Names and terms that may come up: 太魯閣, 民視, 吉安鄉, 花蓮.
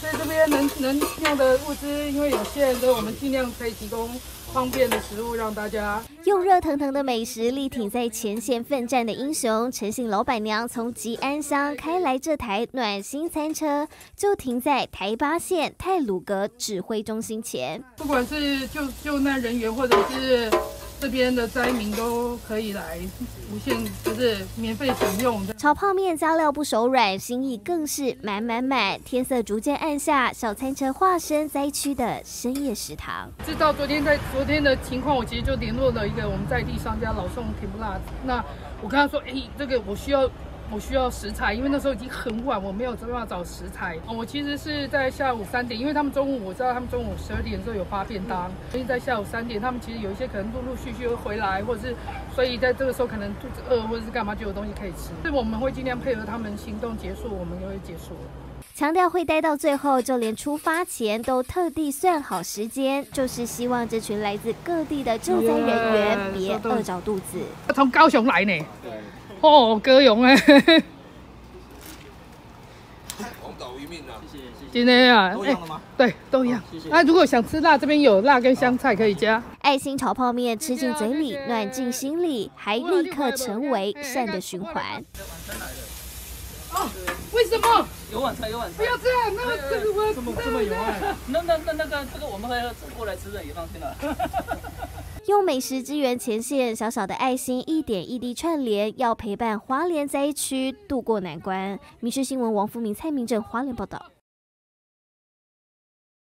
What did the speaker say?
所以这边能用的物资，因为有限，所以我们尽量可以提供方便的食物让大家。用热腾腾的美食力挺在前线奋战的英雄，陈姓老板娘从吉安乡开来这台暖心餐车，就停在台八县太鲁阁指挥中心前。不管是救难人员或者是 这边的灾民都可以来，无限就是免费享用。炒泡面加料不手软，心意更是满。天色逐渐暗下，小餐车化身灾区的深夜食堂。知道昨天的情况，我其实就联络了一个我们在地商家老宋甜不辣。那我跟他说，这个我需要食材，因为那时候已经很晚，我没有办法找食材。我其实是在下午3点，因为他们中午我知道他们中午12点的时候有发便当，所以在下午3点，他们其实有一些可能陆续会回来，或者是所以在这个时候可能肚子饿或者是干嘛就有东西可以吃。所以我们会尽量配合他们行动结束，我们也会结束。 强调会待到最后，就连出发前都特地算好时间，就是希望这群来自各地的救灾人员别饿着肚子。从高雄来呢，哦，高雄哎，红岛鱼面啊，谢谢。今天啊，都一样了吗？对，都一样。那如果想吃辣，这边有辣跟香菜可以加。爱心炒泡面吃进嘴里，暖进心里，还立刻成为善的循环。 哦，为什么有晚餐？不要这样，那这个我怎么有啊？那个这个我们会过来吃的，也放心了。用美食支援前线，小小的爱心一点一滴串联，要陪伴花莲灾区渡过难关。民视新闻王福明、蔡明正，花莲报道。